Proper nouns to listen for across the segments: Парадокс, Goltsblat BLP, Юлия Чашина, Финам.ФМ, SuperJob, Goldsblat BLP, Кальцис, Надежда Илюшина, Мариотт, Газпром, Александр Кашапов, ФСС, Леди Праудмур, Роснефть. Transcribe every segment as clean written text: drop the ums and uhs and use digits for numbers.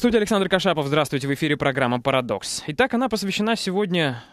студии Александр Кашапов. Здравствуйте. В эфире программа «Парадокс». Итак, она посвящена сегодня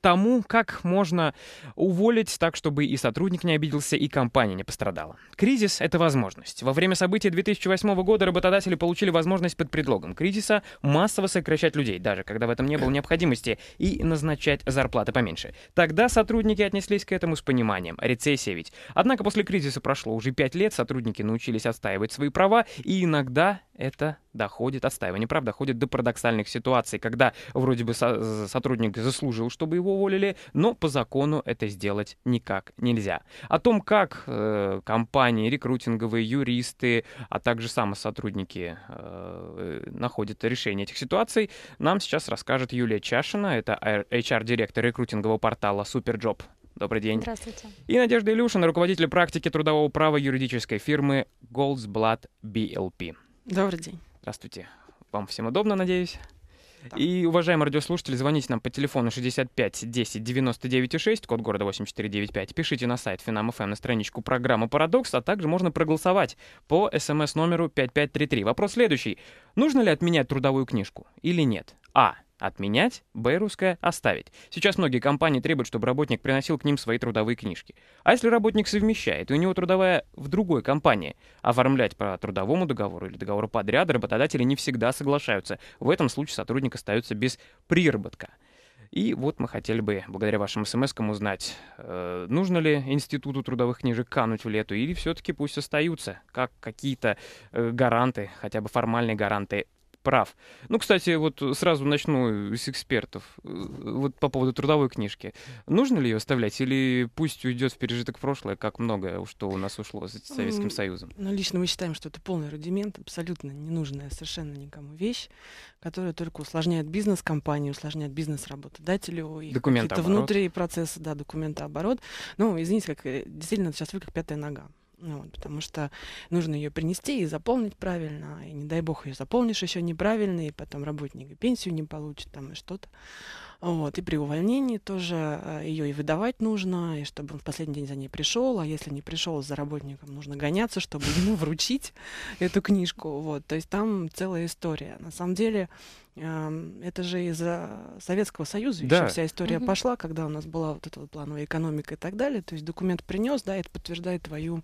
тому, как можно уволить так, чтобы и сотрудник не обиделся, и компания не пострадала. Кризис — это возможность. Во время событий 2008 года работодатели получили возможность под предлогом кризиса массово сокращать людей, даже когда в этом не было необходимости, и назначать зарплаты поменьше. Тогда сотрудники отнеслись к этому с пониманием. Рецессия ведь. Однако после кризиса прошло уже 5 лет, сотрудники научились отстаивать свои права, и иногда это доходит, отстаивание прав доходит до парадоксальных ситуаций, когда вроде бы сотрудник заслужил, чтобы его уволили, но по закону это сделать никак нельзя. О том, как компании, рекрутинговые, юристы, а также самосотрудники находят решение этих ситуаций, нам сейчас расскажет Юлия Чашина, это HR-директор рекрутингового портала SuperJob. Добрый день. Здравствуйте. И Надежда Илюшина, руководитель практики трудового права юридической фирмы Goltsblat BLP. Добрый день. Здравствуйте. Вам всем удобно, надеюсь? Да. И, уважаемые радиослушатели, звоните нам по телефону 65 10 99 6, код города 8495. Пишите на сайт Финам.ФМ, на страничку программы «Парадокс», а также можно проголосовать по смс-номеру 5533. Вопрос следующий. Нужно ли отменять трудовую книжку или нет? А. Отменять. Б. Русское. Оставить. Сейчас многие компании требуют, чтобы работник приносил к ним свои трудовые книжки. А если работник совмещает, и у него трудовая в другой компании, оформлять по трудовому договору или договору подряда работодатели не всегда соглашаются. В этом случае сотрудник остается без приработка. И вот мы хотели бы, благодаря вашим смс-кам, узнать, нужно ли институту трудовых книжек кануть в лету, или все-таки пусть остаются, как какие-то гаранты, хотя бы формальные гаранты прав. Ну, кстати, вот сразу начну с экспертов. Вот по поводу трудовой книжки. Нужно ли ее оставлять или пусть уйдет в пережиток прошлое, как многое, что у нас ушло с Советским Союзом? Ну, лично мы считаем, что это полный рудимент, абсолютно ненужная совершенно никому вещь, которая только усложняет бизнес компании, усложняет бизнес работодателю. Документооборот. Это внутри процесса, да, документооборот. Ну, извините, как действительно сейчас вы как пятая нога. Вот, потому что нужно ее принести и заполнить правильно, и не дай бог ее заполнишь еще неправильно, и потом работник и пенсию не получит, там и что-то. Вот, и при увольнении тоже ее и выдавать нужно, и чтобы он в последний день за ней пришел, а если не пришел за работником, нужно гоняться, чтобы ему вручить эту книжку. Вот, то есть там целая история. На самом деле, это же из-за Советского Союза, да, еще вся история пошла, когда у нас была вот эта вот плановая экономика и так далее. То есть документ принес, да, это подтверждает твою,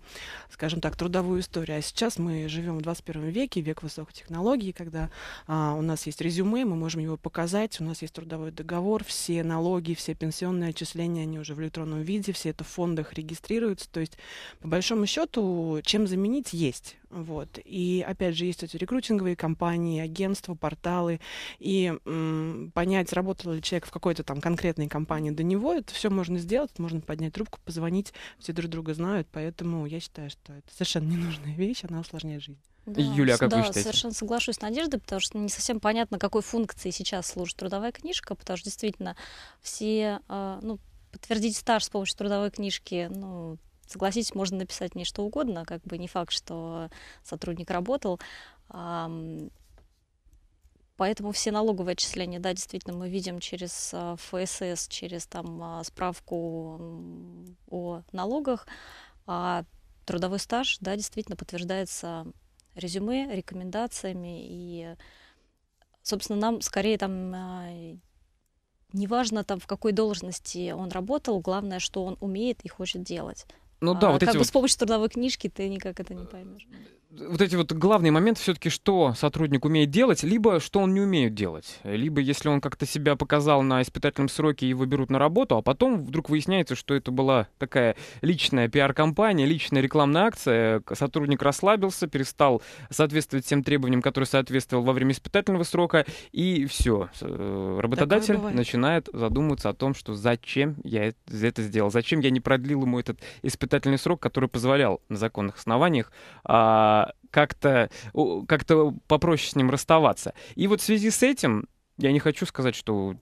скажем так, трудовую историю. А сейчас мы живем в 21 веке, век высоких технологий, когда у нас есть резюме, мы можем его показать, у нас есть трудовой договор, все налоги, все пенсионные отчисления, они уже в электронном виде, все это в фондах регистрируется. То есть, по большому счету, чем заменить есть. Вот. И опять же, есть эти рекрутинговые компании, агентства, порталы. И понять, работал ли человек в какой-то там конкретной компании до него, это все можно сделать, можно поднять трубку, позвонить, все друг друга знают, поэтому я считаю, что это совершенно ненужная вещь, она усложняет жизнь. Да, Юля, как вы считаете? Совершенно соглашусь с Надеждой, потому что не совсем понятно, какой функции сейчас служит трудовая книжка, потому что действительно все, подтвердить стаж с помощью трудовой книжки, согласитесь, можно написать мне что угодно, как бы не факт, что сотрудник работал. Поэтому все налоговые отчисления, да, действительно, мы видим через ФСС, через там справку о налогах. А трудовой стаж, да, действительно подтверждается резюме, рекомендациями. И, собственно, нам скорее там неважно, там, в какой должности он работал, главное, что он умеет и хочет делать. Ну да, вот эти вот... с помощью трудовой книжки ты никак это не поймешь. Вот эти вот главные моменты все-таки, что сотрудник умеет делать, либо что он не умеет делать. Либо если он как-то себя показал на испытательном сроке, его берут на работу, а потом вдруг выясняется, что это была такая личная пиар-компания, личная рекламная акция. Сотрудник расслабился, перестал соответствовать тем требованиям, которые соответствовал во время испытательного срока, и все. Работодатель начинает задумываться о том, что зачем я это сделал, зачем я не продлил ему этот испытательный срок, который позволял на законных основаниях как-то попроще с ним расставаться. И вот в связи с этим я не хочу сказать, что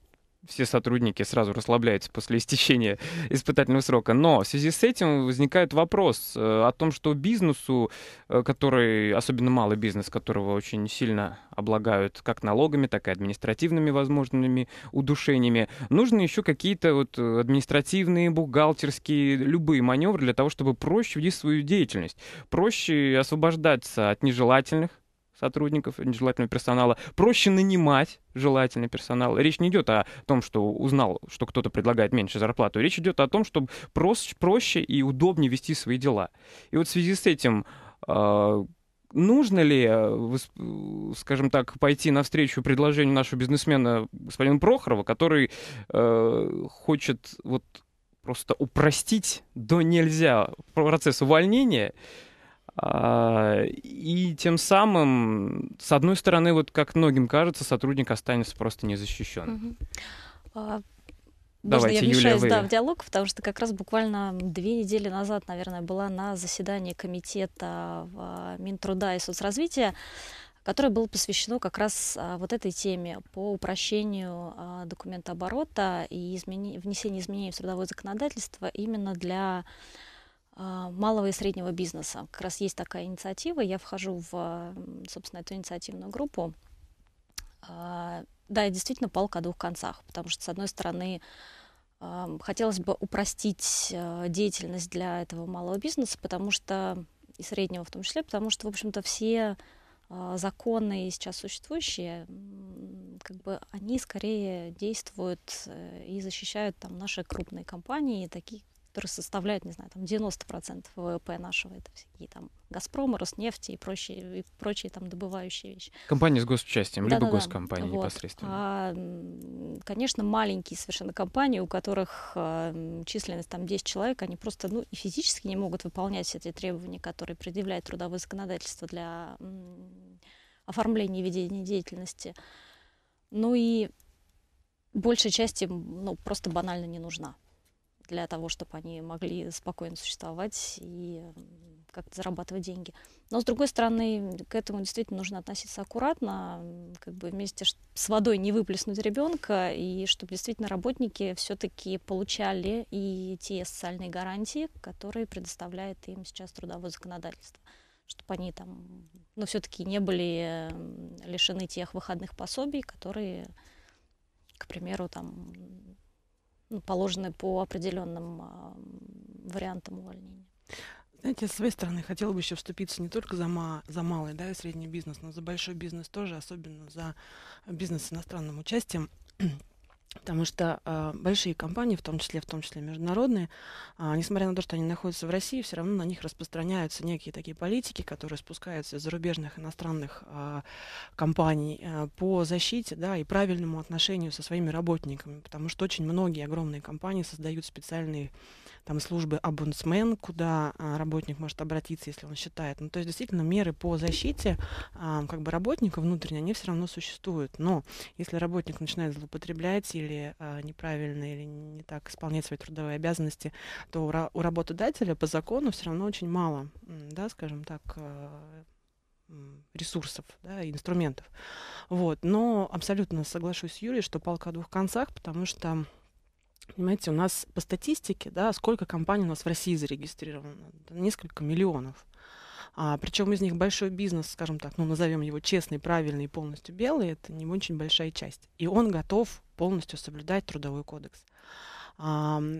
все сотрудники сразу расслабляются после истечения испытательного срока, но в связи с этим возникает вопрос о том, что бизнесу, который, особенно малый бизнес, которого очень сильно облагают как налогами, так и административными возможными удушениями, нужны еще какие-то вот административные, бухгалтерские, любые маневры для того, чтобы проще вести свою деятельность, проще освобождаться от нежелательных сотрудников, нежелательного персонала. Проще нанимать желательный персонал. Речь не идет о том, что узнал, что кто-то предлагает меньше зарплату. Речь идет о том, чтобы проще и удобнее вести свои дела. И вот в связи с этим... Нужно ли, скажем так, пойти навстречу предложению нашего бизнесмена господина Прохорова, который хочет вот просто упростить до нельзя процесс увольнения, и тем самым, с одной стороны, вот как многим кажется, сотрудник останется просто незащищенным? Можно я вмешаюсь, да, в диалог, потому что как раз буквально 2 недели назад, наверное, была на заседании комитета в Минтруда и соцразвития, которое было посвящено как раз вот этой теме по упрощению документооборота и внесению изменений в трудовое законодательство именно для малого и среднего бизнеса. Как раз есть такая инициатива, я вхожу в, собственно, эту инициативную группу. Да, действительно, палка о двух концах, потому что, с одной стороны, хотелось бы упростить деятельность для этого малого бизнеса, потому что, и среднего в том числе, потому что, в общем-то, все законы сейчас существующие, как бы они скорее действуют и защищают там наши крупные компании, такие, которые составляют, не знаю, там 90% ВВП нашего, это всякие там Газпром, Роснефть и прочие там добывающие вещи. Компании с госучастием, да, либо да, госкомпании вот непосредственно. Конечно, маленькие совершенно компании, у которых численность там 10 человек, они просто ну, и физически не могут выполнять все эти требования, которые предъявляет трудовое законодательство для оформления и ведения деятельности. Ну и большая часть им ну, просто банально не нужна для того, чтобы они могли спокойно существовать и как-то зарабатывать деньги. Но, с другой стороны, к этому действительно нужно относиться аккуратно, как бы вместе с водой не выплеснуть ребенка, и чтобы действительно работники все-таки получали и те социальные гарантии, которые предоставляет им сейчас трудовое законодательство, чтобы они там, ну, все-таки не были лишены тех выходных пособий, которые, к примеру, там, положены по определенным вариантам увольнения. Знаете, с своей стороны хотела бы еще вступиться не только за малый, да, и средний бизнес, но за большой бизнес тоже, особенно за бизнес с иностранным участием. Потому что большие компании, в том числе международные, несмотря на то, что они находятся в России, все равно на них распространяются некие такие политики, которые спускаются из зарубежных иностранных компаний по защите, да, и правильному отношению со своими работниками. Потому что очень многие огромные компании создают специальные там службы омбудсмен, куда работник может обратиться, если он считает. Ну, то есть действительно меры по защите как бы работника внутренне, они все равно существуют. Но если работник начинает злоупотреблять или неправильно, или не так исполнять свои трудовые обязанности, то у работодателя по закону все равно очень мало, да, скажем так, ресурсов, да, инструментов. Вот. Но абсолютно соглашусь с Юлей, что палка о двух концах, потому что, понимаете, у нас по статистике, да, сколько компаний у нас в России зарегистрировано? Несколько миллионов. Причем из них большой бизнес, скажем так, ну, назовем его честный, правильный и полностью белый, это не очень большая часть. И он готов полностью соблюдать трудовой кодекс.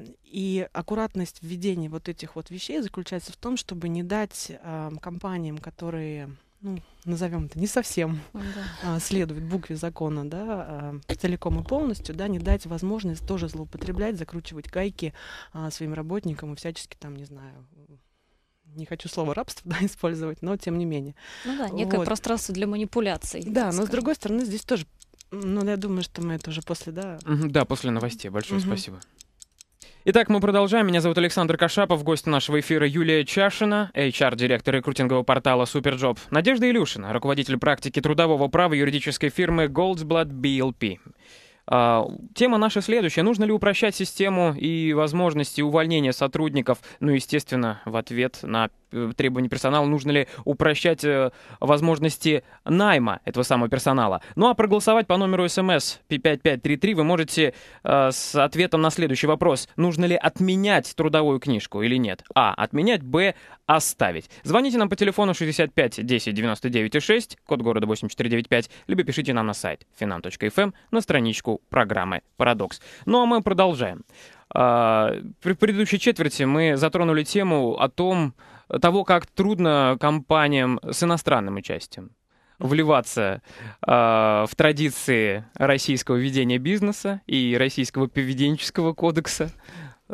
И аккуратность введения вот этих вот вещей заключается в том, чтобы не дать компаниям, которые, ну, назовем это, не совсем следует букве закона, да, целиком и полностью, да, не дать возможность тоже злоупотреблять, закручивать гайки своим работникам и всячески там, не знаю, не хочу слово рабство, да, использовать, но тем не менее. Ну да, некое вот пространство для манипуляций. Да, но с другой стороны здесь тоже, ну я думаю, что мы это уже после, да. Да, после новостей. Большое спасибо. Итак, мы продолжаем. Меня зовут Александр Кашапов. Гость нашего эфира Юлия Чашина, HR-директор рекрутингового портала SuperJob. Надежда Илюшина, руководитель практики трудового права юридической фирмы Goldsblat BLP. Тема наша следующая. Нужно ли упрощать систему и возможности увольнения сотрудников? Ну, естественно, в ответ на требования персонала, нужно ли упрощать возможности найма этого самого персонала. Ну, а проголосовать по номеру СМС 5533 вы можете с ответом на следующий вопрос. Нужно ли отменять трудовую книжку или нет? А. Отменять. Б. Оставить. Звоните нам по телефону 65 10 99 6, код города 8495, либо пишите нам на сайт Финам.ФМ на страничку программы «Парадокс». Ну, а мы продолжаем. В предыдущей четверти мы затронули тему о том, того, как трудно компаниям с иностранным участием. вливаться в традиции российского ведения бизнеса и российского поведенческого кодекса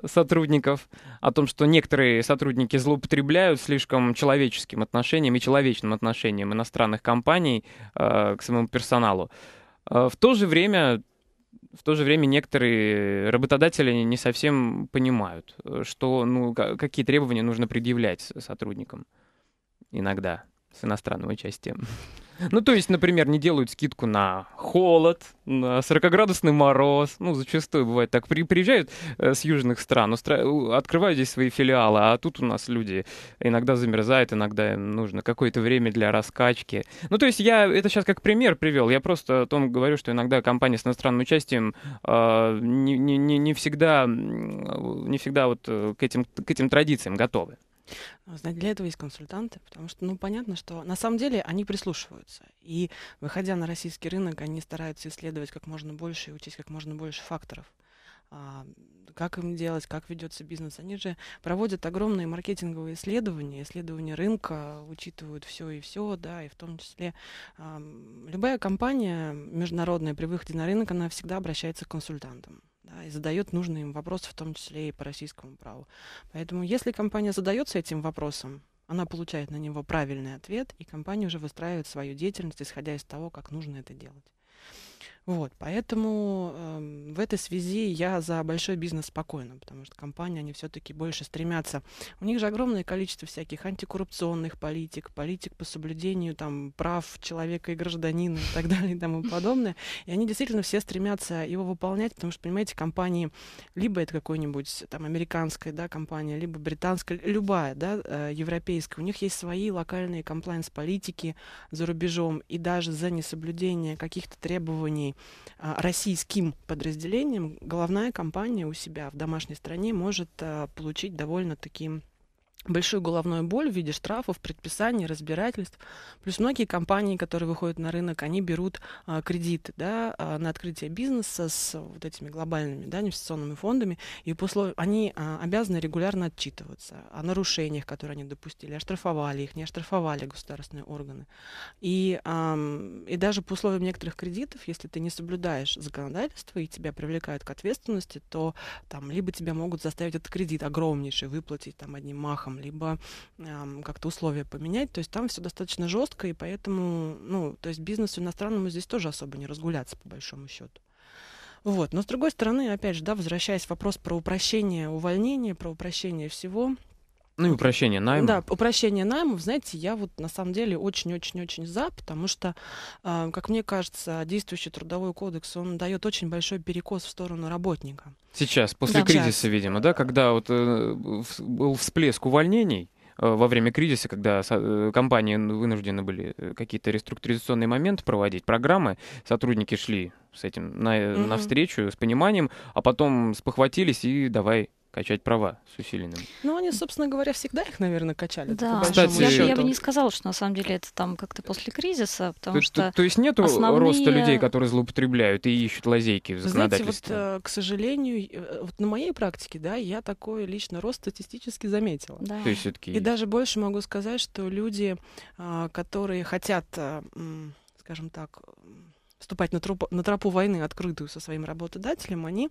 сотрудников, о том, что некоторые сотрудники злоупотребляют слишком человеческим отношением и человечным отношением иностранных компаний к самому персоналу. В то же время некоторые работодатели не совсем понимают, что, какие требования нужно предъявлять сотрудникам иногда с иностранной части. Ну, то есть, например, не делают скидку на холод, на 40-градусный мороз. Ну, зачастую бывает так. Приезжают с южных стран, открывают здесь свои филиалы, а тут у нас люди иногда замерзают, иногда им нужно какое-то время для раскачки. Ну, то есть, я это сейчас как пример привел. Я просто о том говорю, что иногда компании с иностранным участием не всегда вот к этим традициям готовы. Для этого есть консультанты, потому что, понятно, что на самом деле они прислушиваются. И, выходя на российский рынок, они стараются исследовать как можно больше и учесть как можно больше факторов. Как им делать, как ведется бизнес. Они же проводят огромные маркетинговые исследования, исследования рынка, учитывают все и все, да, и в том числе любая компания международная при выходе на рынок, она всегда обращается к консультантам. Да, и задает нужные им вопросы, в том числе и по российскому праву. Поэтому если компания задается этим вопросом, она получает на него правильный ответ, и компания уже выстраивает свою деятельность, исходя из того, как нужно это делать. Вот, поэтому в этой связи я за большой бизнес спокойно, потому что компании, они все-таки больше стремятся. У них же огромное количество всяких антикоррупционных политик, политик по соблюдению прав человека и гражданина и так далее и тому подобное. И они действительно все стремятся его выполнять, потому что, понимаете, компании, либо это какой-нибудь американская, да, компания, либо британская, любая, да, европейская, у них есть свои локальные комплаенс-политики за рубежом, и даже за несоблюдение каких-то требований российским подразделением головная компания у себя в домашней стране может получить довольно-таки большую головную боль в виде штрафов, предписаний, разбирательств. Плюс многие компании, которые выходят на рынок, они берут кредиты, да, на открытие бизнеса с вот этими глобальными, да, инвестиционными фондами, и они обязаны регулярно отчитываться о нарушениях, которые они допустили, оштрафовали их, не оштрафовали государственные органы. И даже по условиям некоторых кредитов, если ты не соблюдаешь законодательство и тебя привлекают к ответственности, то либо тебя могут заставить этот кредит огромнейший выплатить одним махом, либо как-то условия поменять. То есть там все достаточно жестко, и поэтому, то есть бизнесу иностранному здесь тоже особо не разгуляться, по большому счету. Вот. Но с другой стороны, опять же, да, возвращаясь к вопросу про упрощение увольнения, про упрощение всего. Ну и упрощение наймов. Да, упрощение наймов, знаете, я вот на самом деле очень-очень-очень за, потому что, как мне кажется, действующий трудовой кодекс, он дает очень большой перекос в сторону работника. Сейчас, после кризиса, видимо, да, когда вот был всплеск увольнений во время кризиса, когда компании вынуждены были какие-то реструктуризационные моменты проводить, программы, сотрудники шли с этим навстречу, с пониманием, а потом спохватились и давай качать права с усиленным. Ну, они, собственно говоря, всегда их, наверное, качали. Да, кстати, я бы не сказала, что на самом деле это как-то после кризиса, потому что... То есть нету роста людей, которые злоупотребляют и ищут лазейки в законодательстве? Знаете, вот, к сожалению, вот на моей практике, да, я такой лично рост статистически заметила. Да. То есть все-таки и даже больше могу сказать, что люди, которые хотят, скажем так, вступать на тропу войны открытую со своим работодателем, они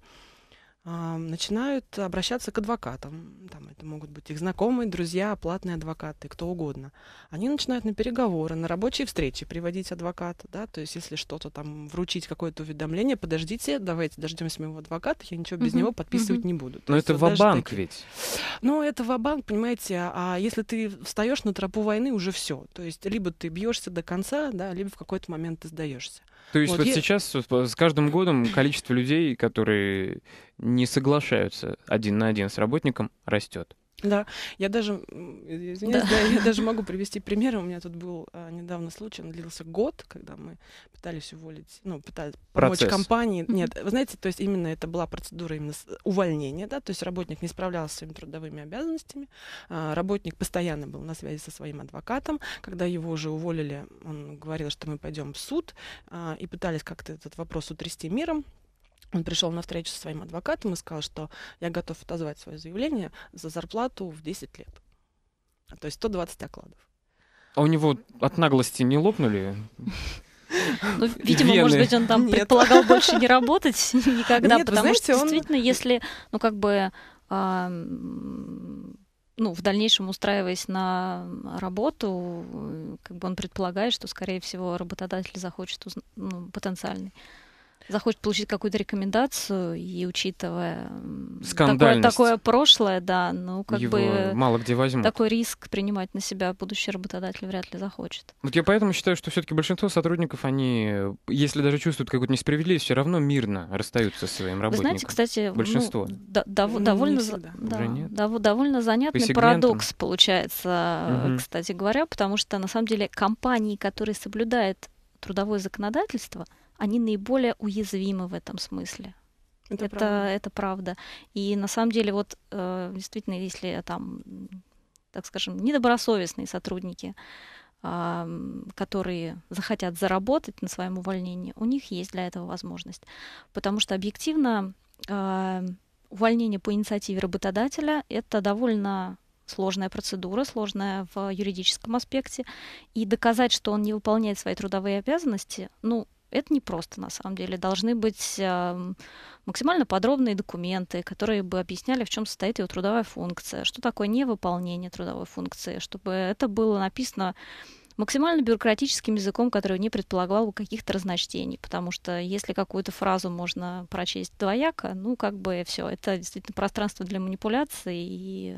начинают обращаться к адвокатам. Это могут быть их знакомые, друзья, платные адвокаты, кто угодно. Они начинают на переговоры, на рабочие встречи приводить адвоката, да, то есть если что-то вручить какое-то уведомление, подождите, давайте дождемся моего адвоката, я ничего без него подписывать не буду. Но это ва-банк ведь. Ну, это ва-банк, понимаете, а если ты встаешь на тропу войны, уже все. То есть либо ты бьешься до конца, да, либо в какой-то момент ты сдаешься. То есть вот сейчас с каждым годом количество людей, которые не соглашаются один на один с работником, растет. Да, я даже, извиняюсь, да. Да, я даже могу привести примеры. У меня тут был недавно случай, он длился год, когда мы пытались уволить, пытались помочь компании. Нет, вы знаете, то есть именно это была процедура именно увольнения, да, то есть работник не справлялся со своими трудовыми обязанностями, работник постоянно был на связи со своим адвокатом. Когда его уже уволили, он говорил, что мы пойдем в суд, и пытались как-то этот вопрос утрясти миром. Он пришел на встречу со своим адвокатом и сказал, что я готов отозвать свое заявление за зарплату в 10 лет. То есть 120 окладов. А у него от наглости не лопнули? Ну, видимо, вены. Может быть, он там предполагал больше не работать никогда, потому что действительно, если, ну, как бы, ну, в дальнейшем устраиваясь на работу, как бы он предполагает, что, скорее всего, работодатель захочет, ну, потенциальный, захочет получить какую-то рекомендацию, и учитывая такое прошлое, да, ну, как его бы мало где возьмут. Такой риск принимать на себя будущий работодатель вряд ли захочет. Вот я поэтому считаю, что все-таки большинство сотрудников, они, если даже чувствуют какую-то несправедливость, все равно мирно расстаются со своим работником. Вы знаете, кстати, большинство. Ну, довольно занятный парадокс получается, кстати говоря, потому что, на самом деле, компании, которые соблюдают трудовое законодательство, они наиболее уязвимы в этом смысле. Это правда. И на самом деле, вот действительно, если там, так скажем, недобросовестные сотрудники, которые захотят заработать на своем увольнении, у них есть для этого возможность. Потому что объективно увольнение по инициативе работодателя — это довольно сложная процедура, сложная в юридическом аспекте. И доказать, что он не выполняет свои трудовые обязанности, ну, это непросто, на самом деле. Должны быть максимально подробные документы, которые бы объясняли, в чем состоит его трудовая функция, что такое невыполнение трудовой функции, чтобы это было написано максимально бюрократическим языком, который не предполагал бы каких-то разночтений, потому что если какую-то фразу можно прочесть двояко, ну, как бы все, это действительно пространство для манипуляций и...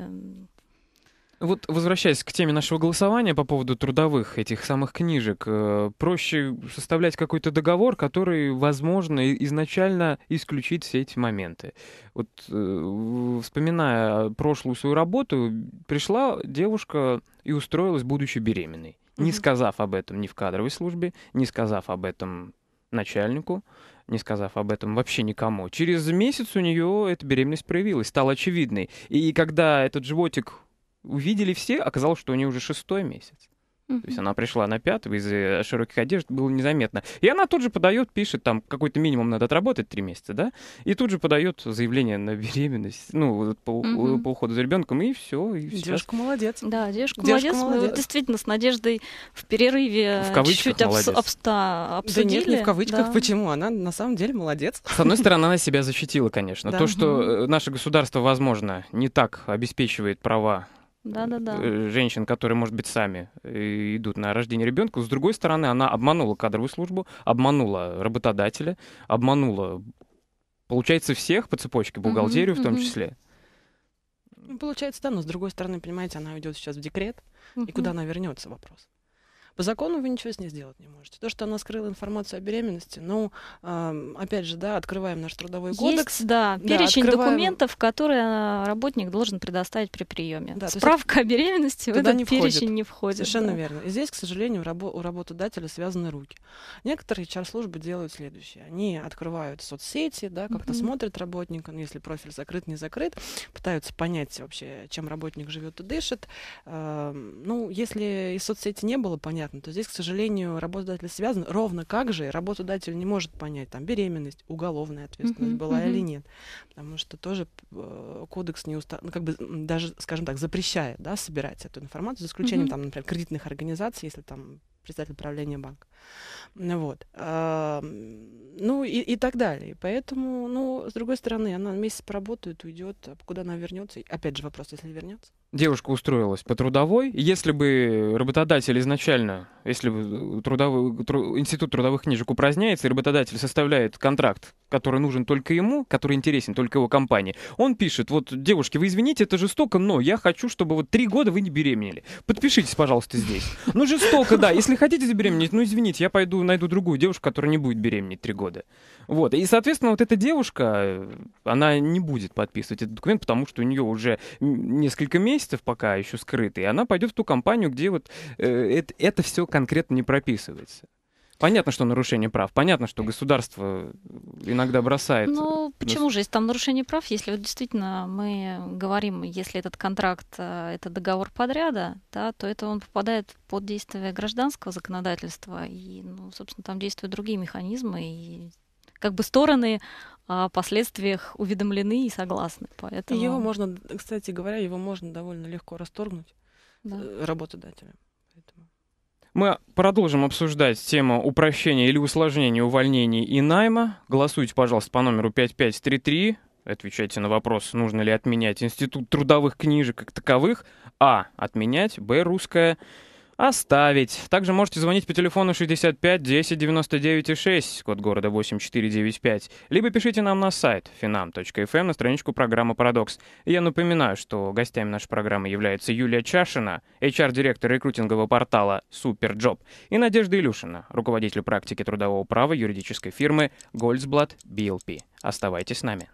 Вот, возвращаясь к теме нашего голосования по поводу трудовых этих самых книжек, проще составлять какой-то договор, который, возможно, изначально исключит все эти моменты. Вот, вспоминая прошлую свою работу, пришла девушка и устроилась, будучи беременной, не сказав об этом ни в кадровой службе, не сказав об этом начальнику, не сказав об этом вообще никому. Через месяц у нее эта беременность проявилась, стала очевидной. И когда этот животик увидели все, оказалось, что у нее уже 6-й месяц. То есть она пришла на 5-й, из широких одежд было незаметно. И она тут же подает, пишет, там какой-то минимум надо отработать 3 месяца, да? И тут же подает заявление на беременность, ну, по уходу за ребенком, и все. Девушка молодец. Да, девушка молодец. Мы действительно с Надеждой в перерыве чуть-чуть обсудили. Да нет, не в кавычках, да. Почему? Она на самом деле молодец. С одной стороны, она себя защитила, конечно. То, что наше государство, возможно, не так обеспечивает права женщин, которые, может быть, сами идут на рождение ребенка. С другой стороны, она обманула кадровую службу, обманула работодателя, обманула, получается, всех по цепочке, бухгалтерию в том числе. Получается, да, но с другой стороны, понимаете, она уйдет сейчас в декрет, и куда она вернется, вопрос. По закону вы ничего с ней сделать не можете. То, что она скрыла информацию о беременности, ну, опять же, да, открываем наш трудовой кодекс. Есть, да, перечень документов, которые работник должен предоставить при приеме. Да, справка о беременности в этот перечень не входит. Совершенно верно. И здесь, к сожалению, у работодателя связаны руки. Некоторые HR-службы делают следующее. Они открывают соцсети, да, как-то смотрят работника, ну, если профиль закрыт, не закрыт, пытаются понять вообще, чем работник живет и дышит. Ну, если из соцсети не было, понятно, то здесь, к сожалению, работодатель связан. Ровно как же работодатель не может понять, там, беременность, уголовная ответственность была или нет. Потому что тоже кодекс не как бы даже, скажем так, запрещает, да, собирать эту информацию, за исключением, там, например, кредитных организаций, если там представитель правления банка. Вот. Ну и так далее. Поэтому, ну, с другой стороны, она месяц поработает, уйдет, куда она вернется. Опять же, вопрос, если вернется. Девушка устроилась по трудовой. Если бы работодатель изначально, если бы институт трудовых книжек упраздняется, и работодатель составляет контракт, который нужен только ему, который интересен только его компании, он пишет: вот, девушки, вы извините, это жестоко, но я хочу, чтобы вот 3 года вы не беременели. Подпишитесь, пожалуйста, здесь. Ну, жестоко, да. Если хотите забеременеть, ну, извините, я пойду найду другую девушку, которая не будет беременеть 3 года. Вот. И, соответственно, вот эта девушка, она не будет подписывать этот документ, потому что у нее уже несколько месяцев пока еще скрыты, и она пойдет в ту компанию, где вот это все конкретно не прописывается. Понятно, что нарушение прав, понятно, что государство иногда бросает... Ну, почему же, если там нарушение прав, если вот действительно мы говорим, если этот контракт, это договор подряда, да, то это он попадает под действие гражданского законодательства, и, ну, собственно, там действуют другие механизмы, и как бы стороны о последствиях уведомлены и согласны, поэтому... И его можно, кстати говоря, его можно довольно легко расторгнуть работодателям. Мы продолжим обсуждать тему упрощения или усложнения увольнений и найма. Голосуйте, пожалуйста, по номеру 5533. Отвечайте на вопрос, нужно ли отменять институт трудовых книжек как таковых. А. Отменять. Б. Русское. Оставить. Также можете звонить по телефону 65 10 99 6, код города 8495. Либо пишите нам на сайт Финам.ФМ на страничку программы «Парадокс». И я напоминаю, что гостями нашей программы является Юлия Чашина, HR-директор рекрутингового портала SuperJob, и Надежда Илюшина, руководитель практики трудового права юридической фирмы Goltsblat BLP. Оставайтесь с нами.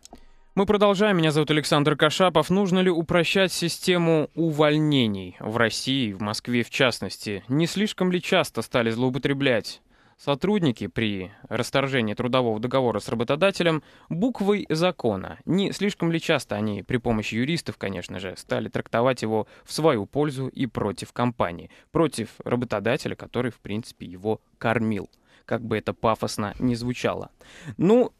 Мы продолжаем. Меня зовут Александр Кашапов. Нужно ли упрощать систему увольнений в России, в Москве в частности? Не слишком ли часто стали злоупотреблять сотрудники при расторжении трудового договора с работодателем буквой закона? Не слишком ли часто они при помощи юристов, конечно же, стали трактовать его в свою пользу и против компании, против работодателя, который, в принципе, его кормил? Как бы это пафосно ни звучало. Ну,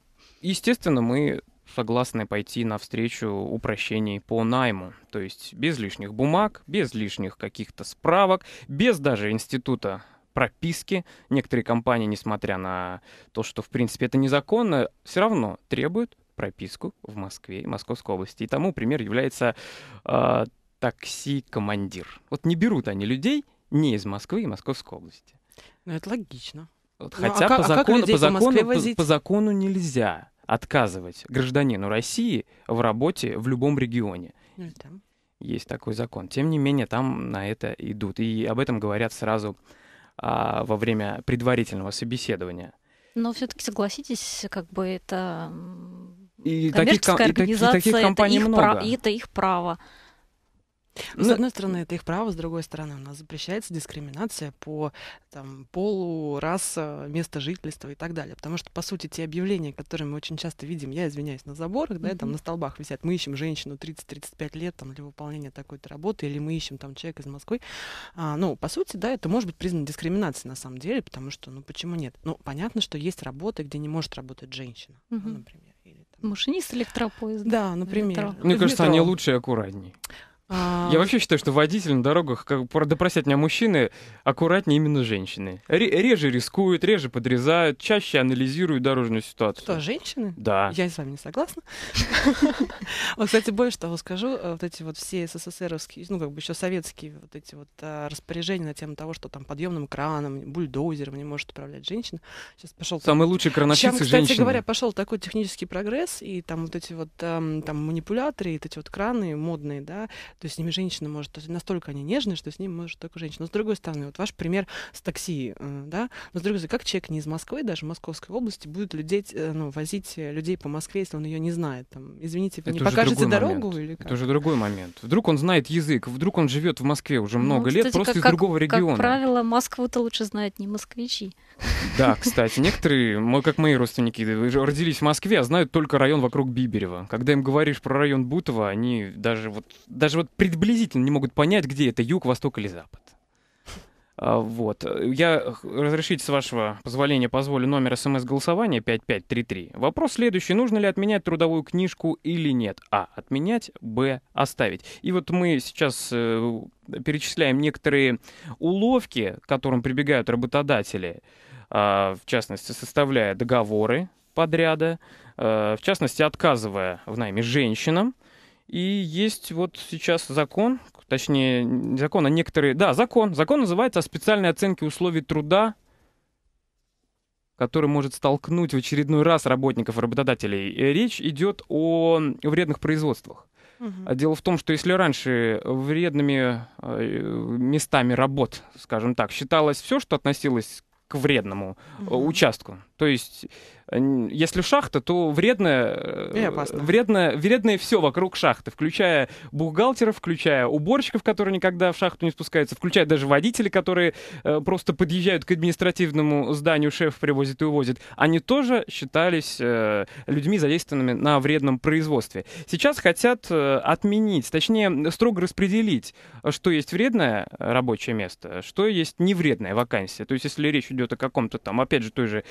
естественно, мы согласны пойти навстречу упрощений по найму. То есть без лишних бумаг, без лишних каких-то справок, без даже института прописки. Некоторые компании, несмотря на то, что в принципе это незаконно, все равно требуют прописку в Москве и Московской области. И тому пример является такси-командир. Вот не берут они людей не из Москвы и Московской области. Ну это логично. Хотя по закону нельзя отказывать гражданину России в работе в любом регионе. Да. Есть такой закон. Тем не менее, там на это идут. И об этом говорят сразу во время предварительного собеседования. Но все-таки согласитесь, как бы это и коммерческая организация, это их право. Но, с одной стороны, это их право, с другой стороны, у нас запрещается дискриминация по полу, раса, место жительства и так далее. Потому что, по сути, те объявления, которые мы очень часто видим, я извиняюсь, на заборах, да, там на столбах висят, мы ищем женщину 30-35 лет там, для выполнения такой-то работы, или мы ищем там человека из Москвы. Ну, по сути, да, это может быть признано дискриминацией на самом деле, потому что, ну, почему нет? Ну, понятно, что есть работы, где не может работать женщина, ну, например. Или, там... Машинист электропоезда. Да, например. Мне кажется, они лучше и аккуратнее. Я вообще считаю, что водители на дорогах, как допросят меня мужчины, аккуратнее именно женщины. Реже рискуют, реже подрезают, чаще анализируют дорожную ситуацию. Что, женщины? Да. Я с вами не согласна. Вот, кстати, больше того скажу, вот эти вот все СССРовские, ну, как бы еще советские вот эти вот распоряжения на тему того, что там подъемным краном, бульдозером не может управлять женщина. Сейчас пошел... Самый лучший крановщицы женщины. Кстати говоря, пошел такой технический прогресс, и там вот эти вот там манипуляторы, и эти вот краны модные, да, то есть с ними женщина может... То есть настолько они нежные, что с ними может только женщина. Но с другой стороны, вот ваш пример с такси, да? Но с другой стороны, как человек не из Москвы, даже Московской области, будет возить людей по Москве, если он ее не знает? Там, извините, вы это не покажете дорогу? Или как? Это уже другой момент. Вдруг он знает язык, вдруг он живет в Москве уже много лет, просто из другого региона. Как правило, Москву-то лучше знают не москвичи. Да, кстати, некоторые, как мои родственники, родились в Москве, а знают только район вокруг Бибирева. Когда им говоришь про район Бутова, они даже вот приблизительно не могут понять, где это, юг, восток или запад. Вот. Я, разрешите, с вашего позволения, позволю номер смс-голосования 5533. Вопрос следующий. Нужно ли отменять трудовую книжку или нет? А. Отменять. Б. Оставить. И вот мы сейчас перечисляем некоторые уловки, к которым прибегают работодатели, в частности, составляя договоры подряда, в частности, отказывая в найме женщинам. И есть вот сейчас закон, точнее, не закон, а некоторые... Да, закон. Закон называется «О специальной оценке условий труда», который может столкнуть в очередной раз работников и работодателей. Речь идет о вредных производствах. Дело в том, что если раньше вредными местами работ, скажем так, считалось все, что относилось к вредному участку. То есть, если шахта, то вредное все вокруг шахты, включая бухгалтеров, включая уборщиков, которые никогда в шахту не спускаются, включая даже водителей, которые просто подъезжают к административному зданию, шеф привозит и увозит. Они тоже считались людьми, задействованными на вредном производстве. Сейчас хотят отменить, точнее, строго распределить, что есть вредное рабочее место, что есть невредная вакансия. То есть, если речь идет о каком-то там, опять же, той же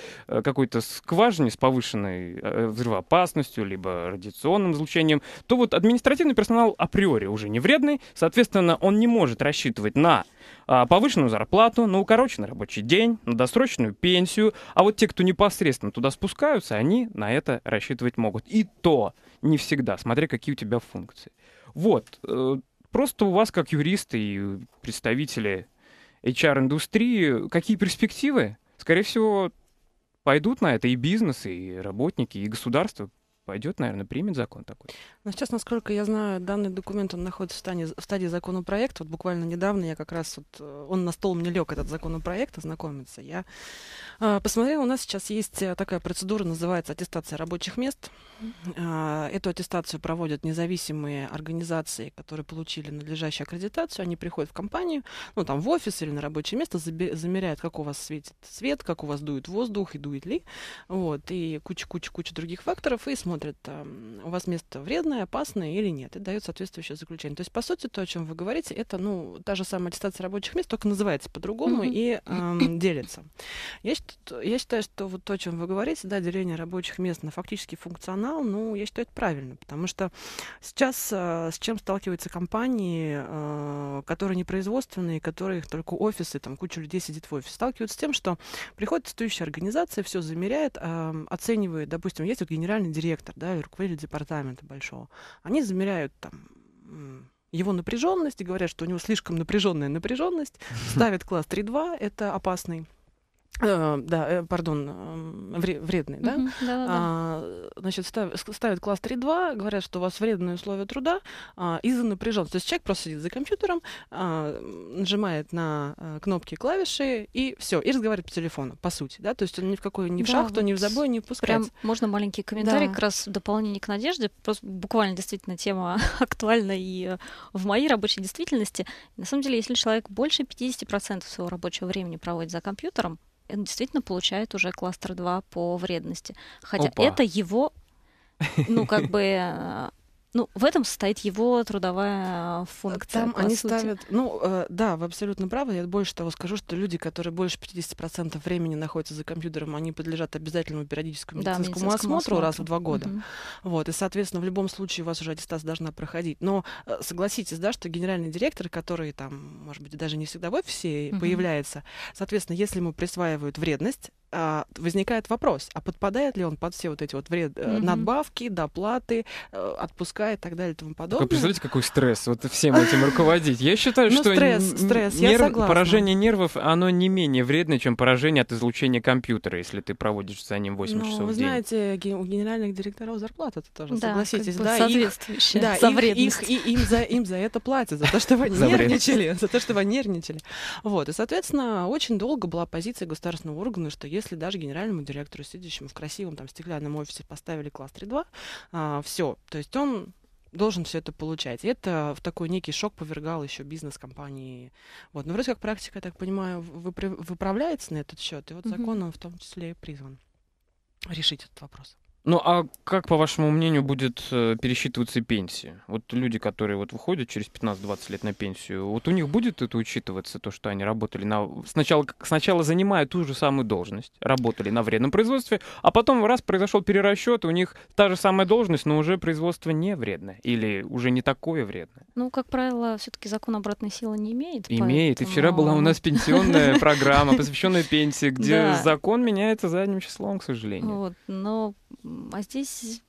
какой-то скважине с повышенной взрывоопасностью, либо радиационным излучением, то вот административный персонал априори уже не вредный, соответственно, он не может рассчитывать на повышенную зарплату, на укороченный рабочий день, на досрочную пенсию, а вот те, кто непосредственно туда спускаются, они на это рассчитывать могут. И то не всегда, смотря какие у тебя функции. Вот, просто у вас, как юристы и представители HR-индустрии, какие перспективы? Скорее всего, пойдут на это и бизнес, и работники, и государство пойдет, наверное, примет закон такой. Но сейчас, насколько я знаю, данный документ, он находится в стадии законопроекта. Вот буквально недавно я как раз, он на стол мне лег, этот законопроект, ознакомиться. Я посмотрела, у нас сейчас есть такая процедура, называется аттестация рабочих мест. Эту аттестацию проводят независимые организации, которые получили надлежащую аккредитацию. Они приходят в компанию, ну там в офис или на рабочее место, замеряют, как у вас светит свет, как у вас дует воздух и дует ли. Вот, и куча других факторов, и смотрят, у вас место вредное, опасное или нет, и дает соответствующее заключение. То есть, по сути, то, о чем вы говорите, это, ну, та же самая аттестация рабочих мест, только называется по-другому и делится. Я считаю, что вот то, о чем вы говорите, да, деление рабочих мест на фактический функционал, ну, я считаю, это правильно, потому что сейчас с чем сталкиваются компании, которые не производственные, которые только офисы, там, куча людей сидит в офисе, сталкиваются с тем, что приходит существующая организация, все замеряет, оценивает, допустим, есть вот генеральный директор, да, или руководитель департамента большого, они замеряют там его напряженность и говорят, что у него слишком напряженность, ставят класс 3-2, это опасный. Вредный, да? Значит, ставят класс 3-2, говорят, что у вас вредные условия труда из-за напряженности. То есть человек просто сидит за компьютером, нажимает на кнопки, клавиши, и все, и разговаривает по телефону, по сути, да? То есть он ни в какую, ни в шахту, вот ни в забой не пускается. Прям можно маленький комментарий, как раз в дополнение к Надежде, просто буквально действительно тема актуальна и в моей рабочей действительности. На самом деле, если человек больше 50% своего рабочего времени проводит за компьютером, он действительно получает уже кластер 2 по вредности. Хотя это его, ну, как бы... Ну, в этом состоит его трудовая функция. Там они ставят... Ну, да, вы абсолютно правы. Я больше того скажу, что люди, которые больше 50% времени находятся за компьютером, они подлежат обязательному периодическому медицинскому осмотру раз в 2 года. Вот. И, соответственно, в любом случае у вас уже аттестация должна проходить. Но согласитесь, да, что генеральный директор, который там, может быть, даже не всегда в офисе появляется, соответственно, если ему присваивают вредность, возникает вопрос, а подпадает ли он под все вот эти вот надбавки, доплаты, отпуска и так далее и тому подобное. Представляете, какой стресс вот всем этим руководить. Я считаю, что поражение нервов, оно не менее вредное, чем поражение от излучения компьютера, если ты проводишь за ним 8 часов в день. Вы знаете, у генеральных директоров зарплата тоже, согласитесь. Да, им за это платят, за то, что вы нервничали. Вот, и, соответственно, очень долго была позиция государственного органа, что если даже генеральному директору, сидящему в красивом там стеклянном офисе, поставили класс 3-2, все, то есть он должен все это получать. И это в такой некий шок повергал еще бизнес-компании. Вот. Но вроде как практика, я так понимаю, выправляется на этот счет, и вот закон, он в том числе и призван решить этот вопрос. Ну а как, по вашему мнению, будет пересчитываться пенсия? Вот люди, которые вот выходят через 15-20 лет на пенсию, вот у них будет это учитываться, то, что они работали на... Сначала занимая ту же самую должность, работали на вредном производстве, а потом раз произошел перерасчет, у них та же самая должность, но уже производство не вредное или уже не такое вредное? Ну, как правило, все-таки закон обратной силы не имеет. Имеет. Поэтому... И вчера была у нас пенсионная программа, посвященная пенсии, где закон меняется задним числом, к сожалению. Вот, но... А здесь,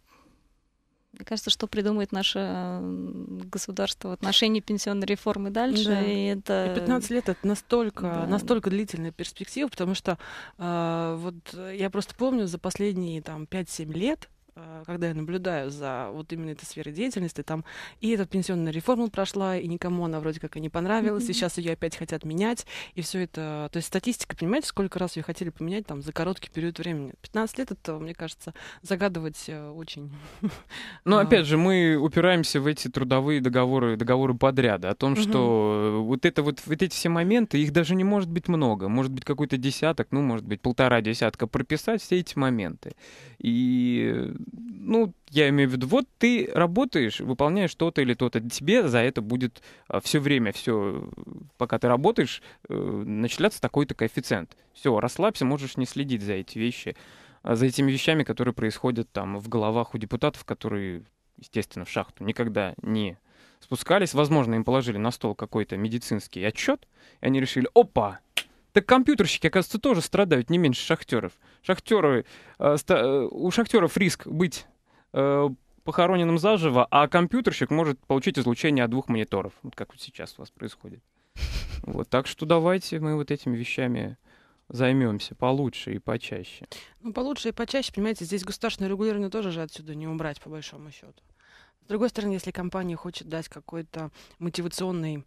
мне кажется, что придумает наше государство в отношении пенсионной реформы дальше. Да. И это... 15 лет — это настолько длительная перспектива, потому что вот я просто помню за последние там 5-7 лет, когда я наблюдаю за вот именно этой сферой деятельности, там и эта пенсионная реформа прошла, и никому она вроде как и не понравилась, и сейчас ее опять хотят менять, и все это... То есть статистика, понимаете, сколько раз ее хотели поменять там за короткий период времени. 15 лет — это, мне кажется, загадывать очень... Но опять же, мы упираемся в эти трудовые договоры подряда, о том, что вот эти все моменты, их даже не может быть много, может быть какой-то десяток, ну, может быть 1,5 десятка прописать все эти моменты. И... ну, я имею в виду, вот ты работаешь, выполняешь то-то или то-то, тебе за это будет все время, все, пока ты работаешь, начисляться такой-то коэффициент. Все, расслабься, можешь не следить за эти вещи, за этими вещами, которые происходят там в головах у депутатов, которые, естественно, в шахту никогда не спускались. Возможно, им положили на стол какой-то медицинский отчет, и они решили, опа, так компьютерщики, оказывается, тоже страдают не меньше шахтеров. Шахтеры, у шахтеров риск быть похороненным заживо, а компьютерщик может получить излучение от двух мониторов, вот как вот сейчас у вас происходит. Вот, так что давайте мы вот этими вещами займемся получше и почаще. Ну, получше и почаще, понимаете, здесь государственное регулирование тоже же отсюда не убрать, по большому счету. С другой стороны, если компания хочет дать какой-то мотивационный,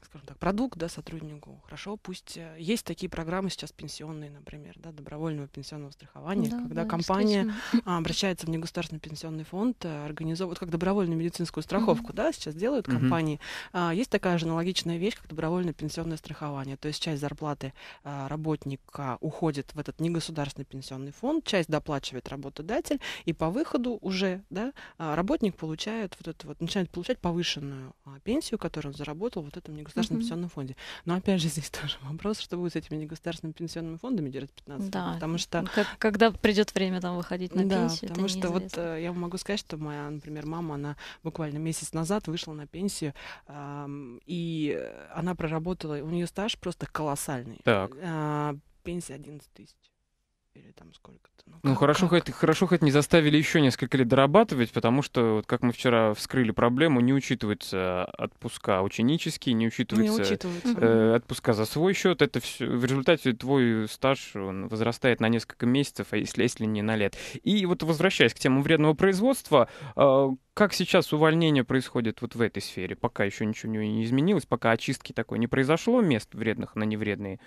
скажем так, продукт, да, сотруднику, хорошо, пусть есть такие программы сейчас пенсионные, например, да, добровольного пенсионного страхования, да, когда да, компания обращается в негосударственный пенсионный фонд, организовывает, как добровольную медицинскую страховку, да, сейчас делают компании. Есть такая же аналогичная вещь, как добровольное пенсионное страхование, то есть часть зарплаты работника уходит в этот негосударственный пенсионный фонд, часть доплачивает работодатель, и по выходу уже, да, работник получает вот это вот, начинает получать повышенную пенсию, которую он заработал вот этом негосударственном пенсионном фонде. Но опять же здесь тоже вопрос, что будет с этими негосударственными пенсионными фондами через 15 лет. Да, потому что... когда придет время там выходить на пенсию, потому что неизвестно. Вот я могу сказать, что моя, например, мама, она буквально месяц назад вышла на пенсию, и она проработала, у нее стаж просто колоссальный. Так. Пенсия 11 тысяч. Или там сколько-то. Ну хорошо, хоть не заставили еще несколько лет дорабатывать, потому что, вот, как мы вчера вскрыли проблему, не учитываются отпуска ученические, не учитываются отпуска за свой счет. Это все, в результате твой стаж он возрастает на несколько месяцев, а если не на лет. И вот возвращаясь к теме вредного производства, как сейчас увольнение происходит вот в этой сфере? Пока еще ничего не изменилось, пока очистки такой не произошло, мест вредных на невредные.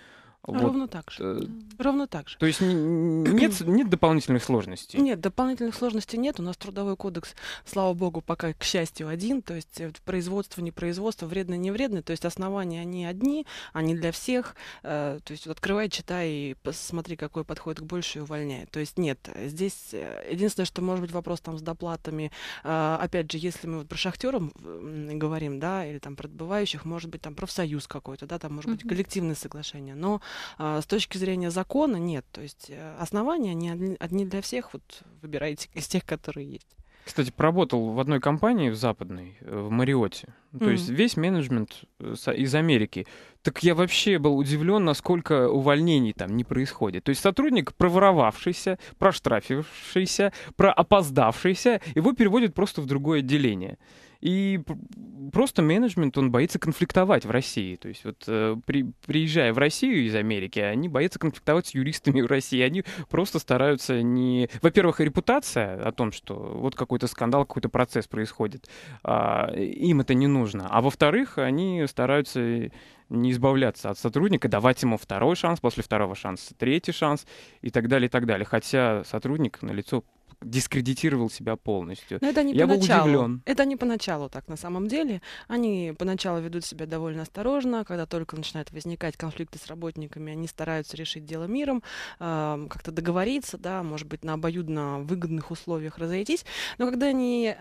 Вот. Ровно так же. Ровно так же. То есть нет дополнительных сложностей? Нет, дополнительных сложностей нет. У нас трудовой кодекс, слава богу, пока, к счастью, один. То есть производство, не производство, вредное, не вредное. То есть основания, они одни, они для всех. То есть вот, открывай, читай и посмотри, какой подходит к больше и увольняй. То есть нет, здесь единственное, что может быть вопрос там с доплатами. Опять же, если мы вот про шахтеров говорим, да, или там про отбывающих, может быть там профсоюз какой-то, да, там может быть коллективное соглашение. Но с точки зрения закона нет. То есть основания они одни для всех. Вот выбирайте из тех, которые есть. Кстати, поработал в одной компании, в западной, в Мариотте. То есть весь менеджмент из Америки. Так я вообще был удивлен, насколько увольнений там не происходит. То есть сотрудник, проворовавшийся, проштрафившийся, проопоздавшийся, его переводят просто в другое отделение. И просто менеджмент, он боится конфликтовать в России. То есть вот приезжая в Россию из Америки, они боятся конфликтовать с юристами в России. Они просто стараются не... Во-первых, репутация о том, что вот какой-то скандал, какой-то процесс происходит. Им это не нужно. А во-вторых, они стараются не избавляться от сотрудника, давать ему второй шанс, после второго шанса третий шанс и так далее, и так далее. Хотя сотрудник налицо дискредитировал себя полностью. Но это не я поначалу. Был удивлен. Это не поначалу так на самом деле. Они поначалу ведут себя довольно осторожно. Когда только начинают возникать конфликты с работниками, они стараются решить дело миром, как-то договориться, да, может быть, на обоюдно выгодных условиях разойтись. Но когда они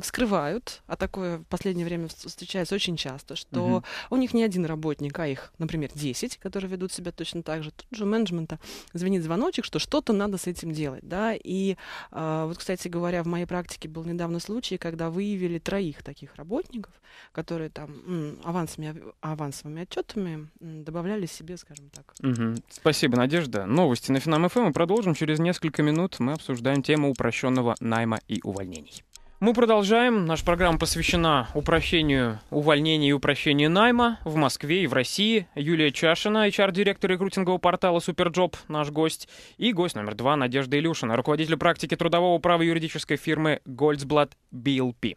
вскрывают, а такое в последнее время встречается очень часто, что у них не один работник, а их, например, 10, которые ведут себя точно так же, тут же менеджмента звенит звоночек, что что-то надо с этим делать. Да, и вот, кстати говоря, в моей практике был недавно случай, когда выявили 3 таких работников, которые там авансовыми отчетами добавляли себе, скажем так. Спасибо, Надежда. Новости на Финам.ФМ мы продолжим через несколько минут. Мы обсуждаем тему упрощенного найма и увольнений. Мы продолжаем. Наша программа посвящена упрощению увольнений и упрощению найма в Москве и в России. Юлия Чашина, HR-директор рекрутингового портала SuperJob, наш гость. И гость номер 2, Надежда Илюшина, руководитель практики трудового права юридической фирмы Goldsblat BLP.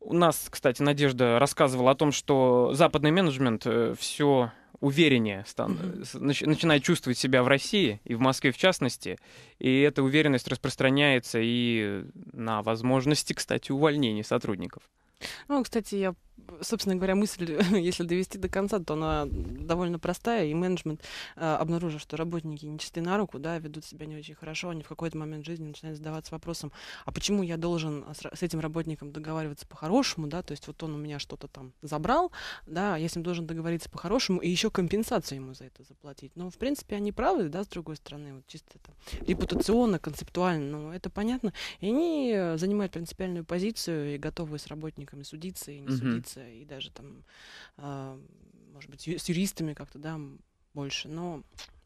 У нас, кстати, Надежда рассказывала о том, что западный менеджмент все увереннее начинает чувствовать себя в России и в Москве в частности, и эта уверенность распространяется и на возможности, кстати, увольнения сотрудников. Ну, кстати, я собственно говоря, мысль, если довести до конца, то она довольно простая, и менеджмент, обнаружив, что работники не чисты на руку, да, ведут себя не очень хорошо, они в какой-то момент жизни начинают задаваться вопросом, а почему я должен с этим работником договариваться по-хорошему, да, то есть вот он у меня что-то там забрал, да, я с ним должен договориться по-хорошему и еще компенсацию ему за это заплатить. Но, в принципе, они правы, да, с другой стороны, вот чисто там репутационно, концептуально, ну, это понятно, и они занимают принципиальную позицию и готовы с работниками судиться и не судиться, и даже там, может быть, с юристами как-то, да, больше, но...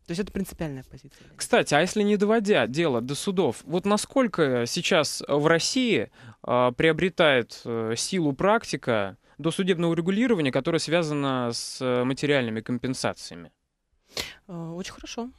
То есть это принципиальная позиция. Кстати, а если не доводя дело до судов, вот насколько сейчас в России приобретает силу практика досудебного регулирования, которое связано с материальными компенсациями? Очень хорошо.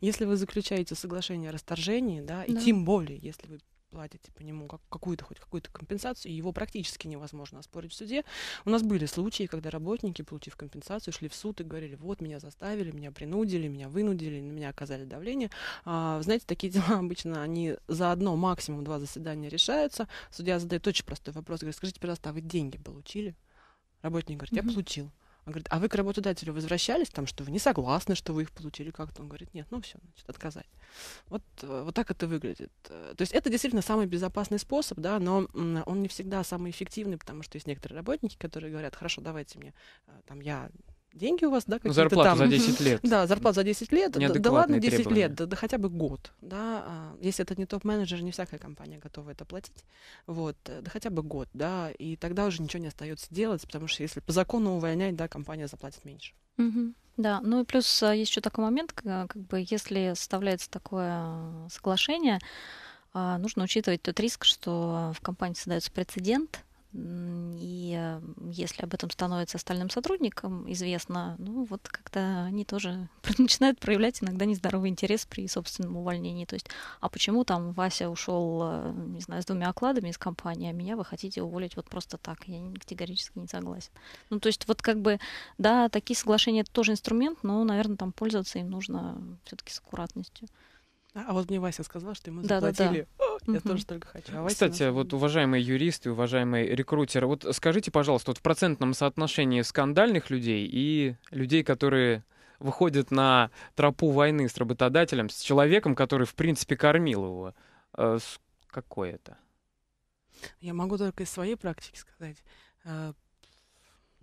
Если вы заключаете соглашение о расторжении, да, и тем более, если вы платите по нему какую-то хоть какую-то компенсацию, и его практически невозможно оспорить в суде. У нас были случаи, когда работники, получив компенсацию, шли в суд и говорили, вот, меня заставили, меня принудили, меня вынудили, на меня оказали давление. Знаете, такие дела обычно, они за одно, максимум два заседания решаются. Судья задает очень простой вопрос, говорит, скажите, пожалуйста, а вы деньги получили? Работник говорит, я получил. Он говорит, а вы к работодателю возвращались, там, что вы не согласны, что вы их получили как-то? Он говорит, нет, ну все, значит, отказать. Вот так это выглядит. То есть это действительно самый безопасный способ, да, но он не всегда самый эффективный, потому что есть некоторые работники, которые говорят, хорошо, давайте мне, там, я... Деньги у вас, да, какие-то зарплату там... Зарплату за 10 лет. Да, зарплату за 10 лет. Да ладно, 10 требования. Лет, да хотя бы год. Да, если это не топ-менеджер, не всякая компания готова это платить. Вот, да хотя бы год, да, и тогда уже ничего не остается делать, потому что если по закону увольнять, да, компания заплатит меньше. Да, ну и плюс есть еще такой момент, как бы если составляется такое соглашение, нужно учитывать тот риск, что в компании создается прецедент, и если об этом становится остальным сотрудникам известно, ну вот как-то они тоже начинают проявлять иногда нездоровый интерес при собственном увольнении. То есть, а почему там Вася ушел, не знаю, с двумя окладами из компании, а меня вы хотите уволить вот просто так? Я категорически не согласен. Ну то есть вот как бы, да, такие соглашения это тоже инструмент, но, наверное, там пользоваться им нужно все-таки с аккуратностью. А вот мне Вася сказал, что ему заплатили... Да-да-да. Я тоже только хочу. А кстати, вот уважаемые юристы, уважаемые рекрутеры, вот скажите, пожалуйста, вот в процентном соотношении скандальных людей и людей, которые выходят на тропу войны с работодателем, с человеком, который, в принципе, кормил его, какое это? Я могу только из своей практики сказать.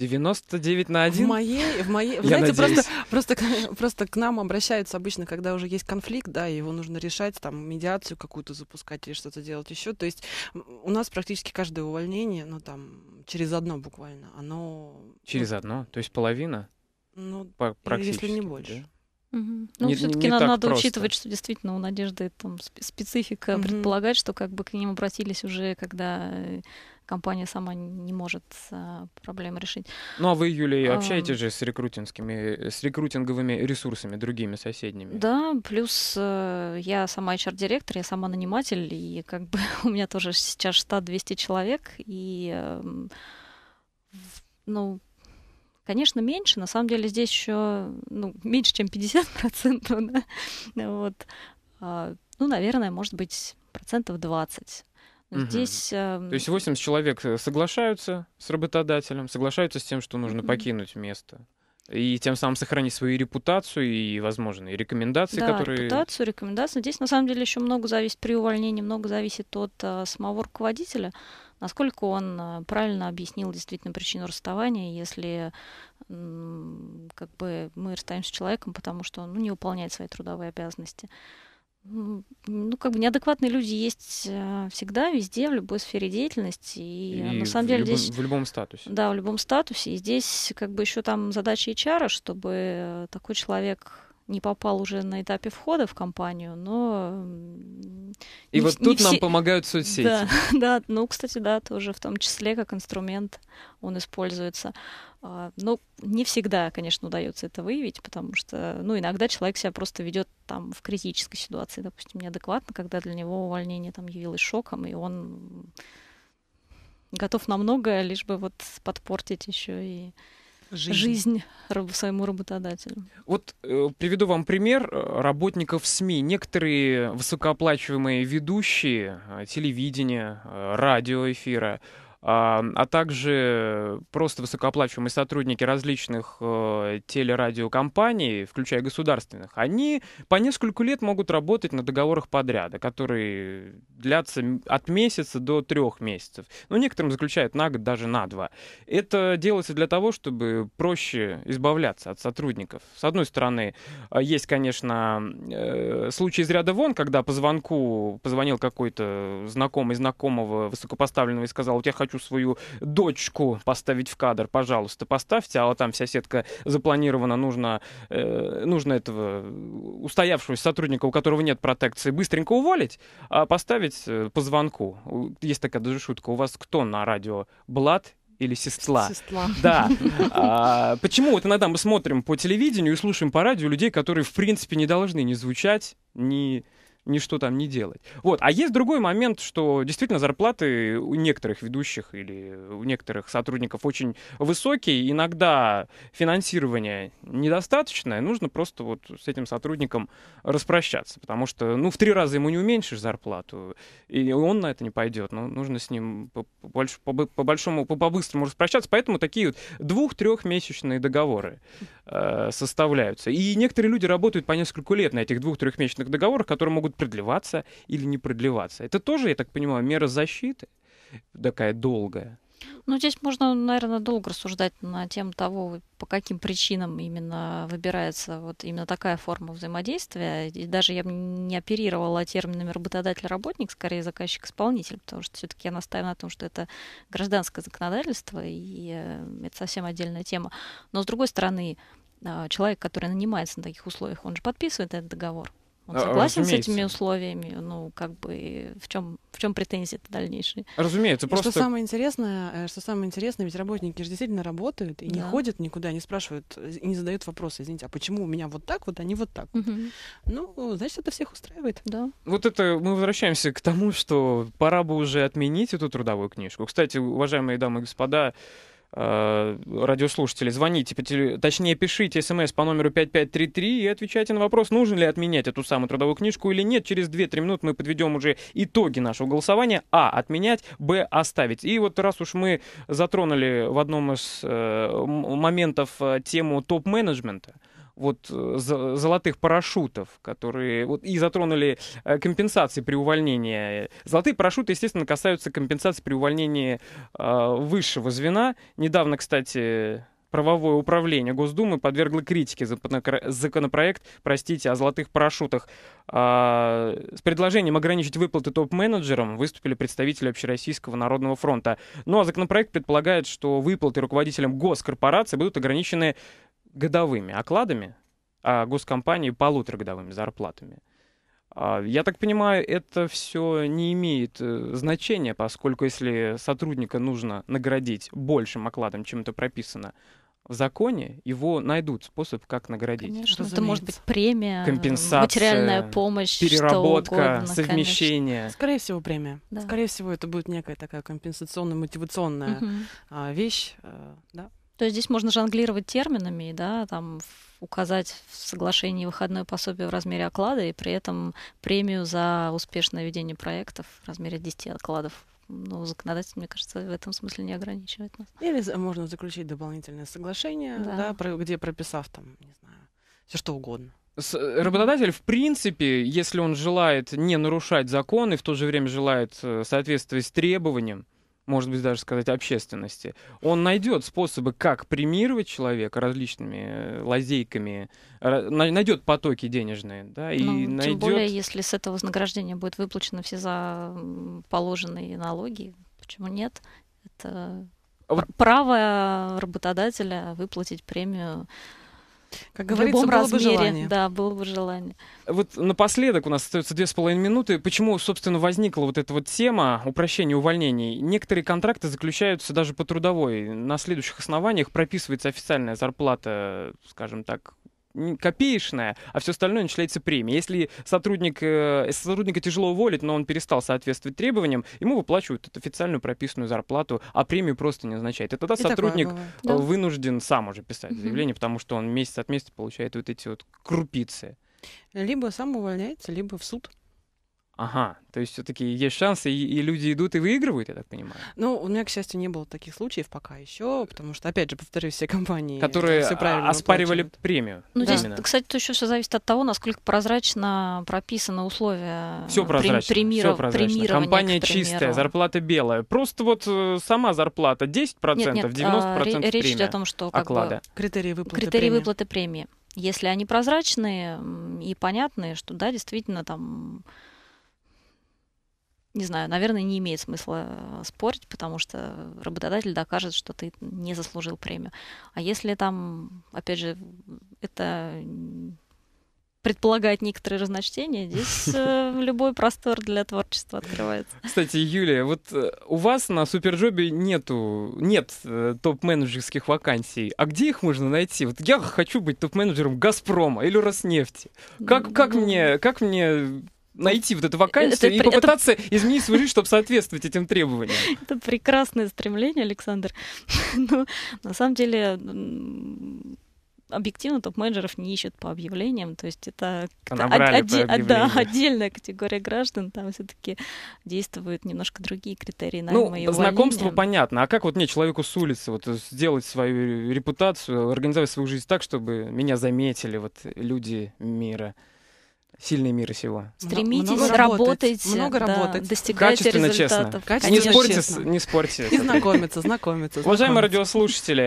99/1. В моей, знаете, просто к нам обращаются обычно, когда уже есть конфликт, да, его нужно решать, там, медиацию какую-то запускать или что-то делать еще. То есть у нас практически каждое увольнение, ну, там, через одно буквально, оно... Через одно? То есть половина? Ну, практически, если не больше. Да? Ну, все-таки надо учитывать, что действительно у Надежды там специфика предполагает, что как бы к ним обратились уже, когда компания сама не может проблему решить. Ну, а вы, Юлия, общаетесь же с рекрутинговыми ресурсами, другими соседними? Да, плюс я сама HR-директор, я сама наниматель, и как бы у меня тоже сейчас штат 200 человек, и, ну... Конечно, меньше. На самом деле здесь еще меньше, чем 50%. Да? Вот. Ну, наверное, может быть, процентов 20%. Здесь, то есть 80 человек соглашаются с работодателем, соглашаются с тем, что нужно покинуть место. И тем самым сохранить свою репутацию и возможные рекомендации, да, которые... Да, репутацию, рекомендации. Здесь, на самом деле, еще много зависит при увольнении, много зависит от самого руководителя, насколько он правильно объяснил действительно причину расставания, если как бы мы расстаемся с человеком, потому что он не выполняет свои трудовые обязанности. Ну, как бы неадекватные люди есть всегда, везде, в любой сфере деятельности. И на самом деле здесь... в любом статусе. Да, в любом статусе. И здесь как бы еще там задача HR, чтобы такой человек не попал уже на этапе входа в компанию, но... И вот тут нам помогают соцсети. Да, ну, кстати, да, тоже в том числе как инструмент он используется. Но не всегда, конечно, удается это выявить, потому что, ну, иногда человек себя просто ведет там в критической ситуации, допустим, неадекватно, когда для него увольнение там явилось шоком, и он готов на многое, лишь бы вот подпортить еще и... Жизнь своему работодателю. Вот приведу вам пример работников СМИ. Некоторые высокооплачиваемые ведущие телевидения, радиоэфира а также просто высокооплачиваемые сотрудники различных телерадиокомпаний, включая государственных, они по нескольку лет могут работать на договорах подряда, которые длятся от месяца до 3 месяцев. Но некоторым заключают на год, даже на 2. Это делается для того, чтобы проще избавляться от сотрудников. С одной стороны, есть, конечно, случаи из ряда вон, когда по звонку позвонил какой-то знакомый знакомого высокопоставленного и сказал: «Вот я хочу свою дочку поставить в кадр, пожалуйста, поставьте», а там вся сетка запланирована, нужно этого устоявшегося сотрудника, у которого нет протекции, быстренько уволить, а поставить по звонку. Есть такая даже шутка: у вас кто на радио, Блат или Сестла? Сестла. Да. Почему вот иногда мы смотрим по телевидению и слушаем по радио людей, которые в принципе не должны ни звучать, ни что там не делать. Вот. А есть другой момент, что действительно зарплаты у некоторых ведущих или у некоторых сотрудников очень высокие. Иногда финансирование недостаточное. Нужно просто вот с этим сотрудником распрощаться. Потому что в 3 раза ему не уменьшишь зарплату. И он на это не пойдет. Но нужно с ним по-быстрому распрощаться. Поэтому такие вот 2-3-месячные договоры составляются. И некоторые люди работают по несколько лет на этих 2-3-месячных договорах, которые могут продлеваться или не продлеваться. Это тоже, я так понимаю, мера защиты такая долгая. Ну, здесь можно, наверное, долго рассуждать на тему того, по каким причинам именно выбирается вот именно такая форма взаимодействия. И даже я бы не оперировала терминами работодатель-работник, скорее заказчик-исполнитель, потому что все-таки я настаиваю на том, что это гражданское законодательство, и это совсем отдельная тема. Но, с другой стороны, человек, который нанимается на таких условиях, он же подписывает этот договор. Он согласен с этими условиями, в чем претензии-то дальнейшие? Разумеется, просто... Что самое интересное, ведь работники же действительно работают и не ходят никуда, не спрашивают, не задают вопросы, извините, а почему у меня вот так вот, а не вот так? Угу. Ну, значит, это всех устраивает. Да. Вот это мы возвращаемся к тому, что пора бы уже отменить эту трудовую книжку. Кстати, уважаемые дамы и господа, радиослушатели, звоните, точнее пишите смс по номеру 5533 и отвечайте на вопрос, нужно ли отменять эту самую трудовую книжку или нет. Через 2-3 минуты мы подведем уже итоги нашего голосования. А. Отменять. Б. Оставить. И вот раз уж мы затронули в одном из моментов тему топ-менеджмента, золотых парашютов, которые и затронули компенсации при увольнении. Золотые парашюты, естественно, касаются компенсации при увольнении высшего звена. Недавно, кстати, правовое управление Госдумы подвергло критике законопроект, простите, о золотых парашютах. С предложением ограничить выплаты топ-менеджерам выступили представители Общероссийского народного фронта. Ну а законопроект предполагает, что выплаты руководителям госкорпораций будут ограничены годовыми окладами, а госкомпании — 1,5-годовыми зарплатами. Я так понимаю, это все не имеет значения, поскольку если сотрудника нужно наградить большим окладом, чем это прописано в законе, его найдут способ, как наградить. Конечно, это может быть премия, материальная помощь, переработка, что угодно, совмещение. Конечно. Скорее всего, премия. Да. Скорее всего, это будет некая такая компенсационно-мотивационная вещь. Да. То есть здесь можно жонглировать терминами, да, там указать в соглашении выходное пособие в размере оклада и при этом премию за успешное ведение проектов в размере 10 окладов. Ну, законодатель, мне кажется, в этом смысле не ограничивает нас. Или можно заключить дополнительное соглашение, где прописав там, не знаю, все что угодно. Работодатель, в принципе, если он желает не нарушать закон и в то же время желает соответствовать требованиям, может быть, даже сказать общественности, он найдет способы, как премировать человека различными лазейками, найдет потоки денежные. Да, и тем более, если с этого вознаграждения будут выплачены все за положенные налоги, почему нет? Это право работодателя выплатить премию. Как говорится, было бы желание. Да, было бы желание. Вот напоследок у нас остается 2,5 минуты. Почему, собственно, возникла вот эта вот тема упрощения увольнений? Некоторые контракты заключаются даже по трудовой. На следующих основаниях прописывается официальная зарплата, скажем так, копеечная, а все остальное начисляется премия. Если сотрудника тяжело уволить, но он перестал соответствовать требованиям, ему выплачивают официальную прописанную зарплату, а премию просто не назначают. И тогда сотрудник вынужден сам уже писать заявление, потому что он месяц от месяца получает вот эти вот крупицы. Либо сам увольняется, либо в суд. Ага, то есть все-таки есть шансы, и люди идут и выигрывают, я так понимаю? Ну, у меня, к счастью, не было таких случаев пока еще, потому что, опять же, повторюсь, все компании... Которые все правильно оспаривали премию. Ну, да. Здесь, кстати, то еще все зависит от того, насколько прозрачно прописаны условия премирования. Компания чистая, зарплата белая. Просто вот сама зарплата 10%, нет, 90% премия. Речь идет о том, что критерии выплаты премии. Если они прозрачные и понятные, что, да, действительно, там... Не знаю, наверное, не имеет смысла спорить, потому что работодатель докажет, что ты не заслужил премию. А если там, опять же, это предполагает некоторые разночтения, здесь любой простор для творчества открывается. Кстати, Юлия, вот у вас на SuperJob'е нет топ-менеджерских вакансий. А где их можно найти? Вот я хочу быть топ-менеджером «Газпрома» или «Роснефти». Как мне найти вот эту вакансию и попытаться изменить свою жизнь, чтобы соответствовать этим требованиям? Это прекрасное стремление, Александр. Но на самом деле объективно топ-менеджеров не ищут по объявлениям. То есть это отдельная категория граждан. Там все-таки действуют немножко другие критерии найма и увольнения. Ну, знакомство понятно. А как вот мне, человеку с улицы, вот, сделать свою репутацию, организовать свою жизнь так, чтобы меня заметили вот люди мира? Сильный мир и сего. Стремитесь, много работайте, достигайте результатов. Не спорьте. И знакомиться. Уважаемые радиослушатели,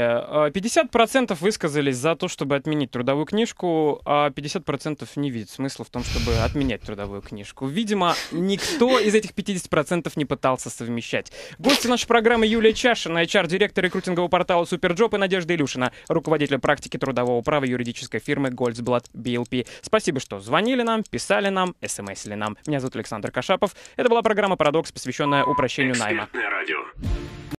50% высказались за то, чтобы отменить трудовую книжку, а 50% не видят смысла в том, чтобы отменять трудовую книжку. Видимо, никто из этих 50% не пытался совмещать. Гости нашей программы Юлия Чашина, HR-директор рекрутингового портала SuperJob, и Надежда Илюшина, руководитель практики трудового права юридической фирмы Goldsblat BLP. Спасибо, что звонили нам, писали нам, смс-ли нам. Меня зовут Александр Кашапов. Это была программа «Парадокс», посвященная упрощению найма.